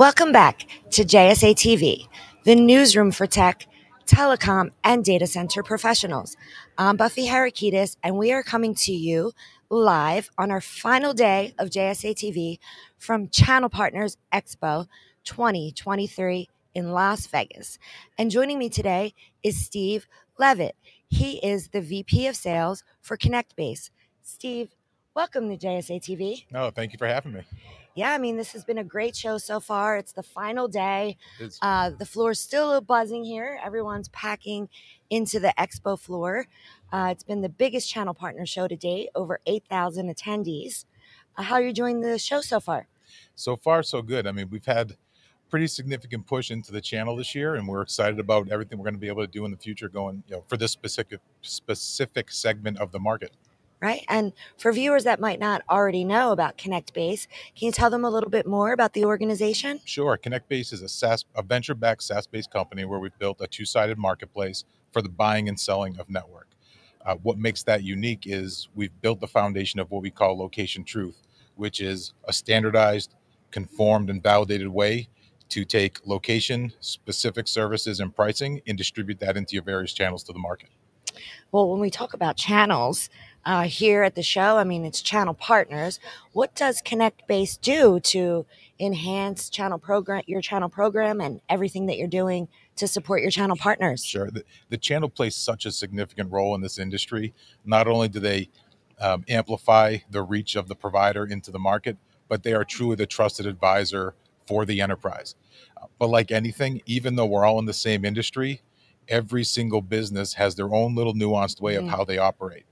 Welcome back to JSA-TV, the newsroom for tech, telecom, and data center professionals. I'm Buffy Harakitis, and we are coming to you live on our final day of JSA-TV from Channel Partners Expo 2023 in Las Vegas. And joining me today is Steve Levitt. He is the VP of Sales for ConnectBase. Steve, welcome to JSA-TV. Oh, thank you for having me. Yeah, I mean, this has been a great show so far. It's the final day. The floor is still buzzing here. Everyone's packing into the expo floor. It's been the biggest channel partner show to date, over 8,000 attendees. How are you enjoying the show so far? So far, so good. I mean, we've had pretty significant push into the channel this year, and we're excited about everything we're going to be able to do in the future going, you know, for this specific segment of the market. Right. And for viewers that might not already know about ConnectBase, can you tell them a little bit more about the organization? Sure. ConnectBase is a venture-backed SaaS-based company where we've built a two-sided marketplace for the buying and selling of network. What makes that unique is we've built the foundation of what we call Location Truth, which is a standardized, conformed, and validated way to take location-specific services and pricing and distribute that into your various channels to the market. Well, when we talk about channels here at the show, I mean, it's channel partners. What does ConnectBase do to enhance your channel program and everything that you're doing to support your channel partners? Sure. The channel plays such a significant role in this industry. Not only do they amplify the reach of the provider into the market, but they are truly the trusted advisor for the enterprise. But like anything, even though we're all in the same industry, every single business has their own little nuanced way of how they operate.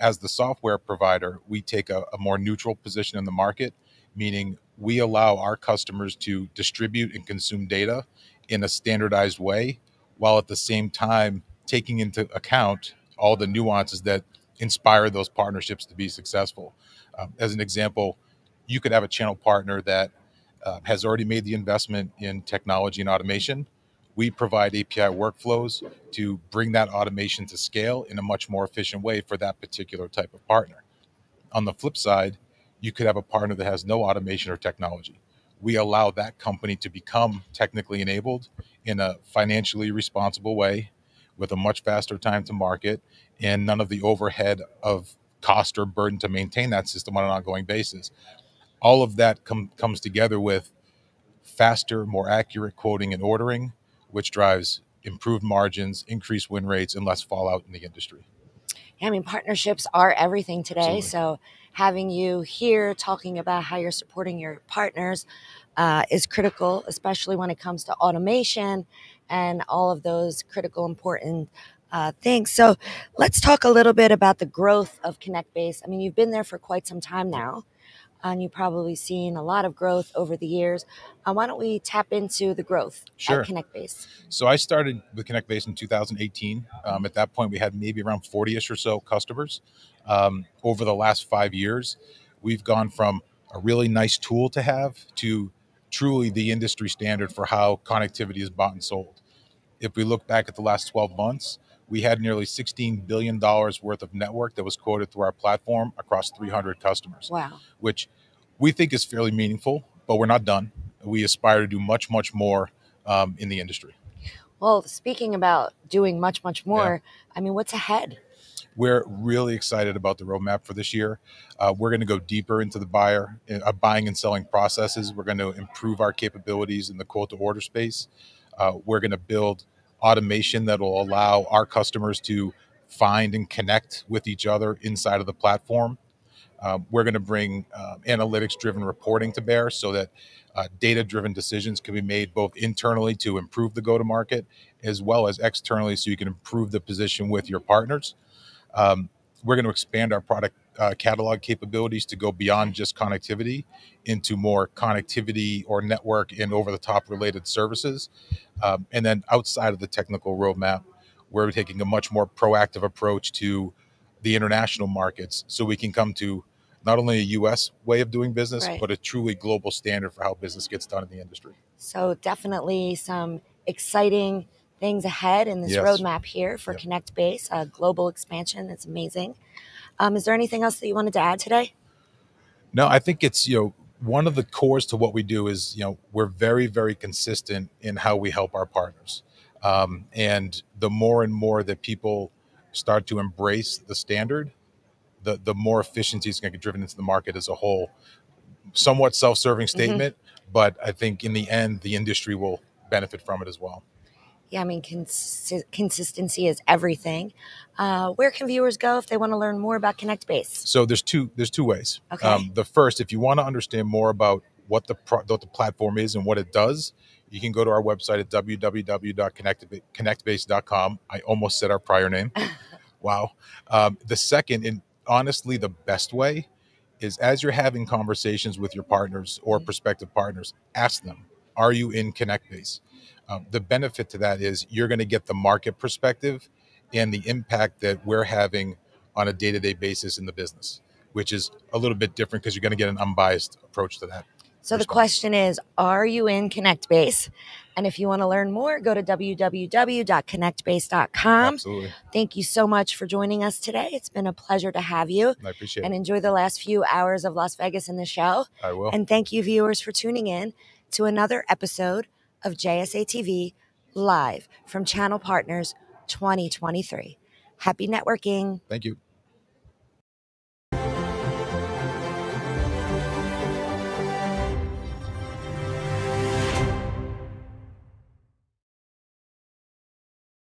As the software provider, we take a more neutral position in the market, meaning we allow our customers to distribute and consume data in a standardized way, while at the same time taking into account all the nuances that inspire those partnerships to be successful. As an example, you could have a channel partner that has already made the investment in technology and automation. We provide API workflows to bring that automation to scale in a much more efficient way for that particular type of partner. On the flip side, you could have a partner that has no automation or technology. We allow that company to become technically enabled in a financially responsible way with a much faster time to market and none of the overhead of cost or burden to maintain that system on an ongoing basis. All of that comes together with faster, more accurate quoting and ordering, which drives improved margins, increased win rates, and less fallout in the industry. Yeah, I mean, partnerships are everything today. Absolutely. So having you here talking about how you're supporting your partners is critical, especially when it comes to automation and all of those critical, important things. So let's talk a little bit about the growth of ConnectBase. I mean, you've been there for quite some time now, and you've probably seen a lot of growth over the years. Why don't we tap into the growth at ConnectBase? So I started with ConnectBase in 2018. At that point, we had maybe around 40-ish or so customers. Over the last 5 years, we've gone from a really nice tool to have to truly the industry standard for how connectivity is bought and sold. If we look back at the last 12 months, we had nearly $16 billion worth of network that was quoted through our platform across 300 customers. Wow. Which we think is fairly meaningful, but we're not done. We aspire to do much, much more in the industry. Well, speaking about doing much, much more, yeah. I mean, what's ahead? We're really excited about the roadmap for this year. We're going to go deeper into the buying and selling processes. We're going to improve our capabilities in the quote to order space. We're going to build automation that will allow our customers to find and connect with each other inside of the platform. We're going to bring analytics-driven reporting to bear so that data-driven decisions can be made both internally to improve the go-to-market as well as externally so you can improve the position with your partners. We're going to expand our product catalog capabilities to go beyond just connectivity into more connectivity or network and over-the-top related services. And then outside of the technical roadmap, we're taking a much more proactive approach to the international markets so we can come to not only a U.S. way of doing business, right, but a truly global standard for how business gets done in the industry. So definitely some exciting things ahead in this roadmap here for ConnectBase, a global expansion. That's amazing. Is there anything else that you wanted to add today? No, I think it's, you know, one of the cores to what we do is, we're very, very consistent in how we help our partners. And the more and more that people start to embrace the standard, the more efficiency is going to get driven into the market as a whole. Somewhat self-serving statement, but I think in the end, the industry will benefit from it as well. Yeah, I mean, consistency is everything. Where can viewers go if they want to learn more about ConnectBase? So there's two ways. Okay. The first, if you want to understand more about what the platform is and what it does, you can go to our website at www.connectbase.com. I almost said our prior name. Wow. The second, and honestly the best way, is as you're having conversations with your partners or prospective partners, ask them, are you in ConnectBase? The benefit to that is you're going to get the market perspective and the impact that we're having on a day-to-day basis in the business, which is a little bit different because you're going to get an unbiased approach to that. So the question is, are you in ConnectBase? And if you want to learn more, go to www.connectbase.com. Absolutely. Thank you so much for joining us today. It's been a pleasure to have you. I appreciate it. And enjoy the last few hours of Las Vegas in the show. I will. And thank you, viewers, for tuning in to another episode of JSA-TV live from Channel Partners 2023. Happy networking. Thank you.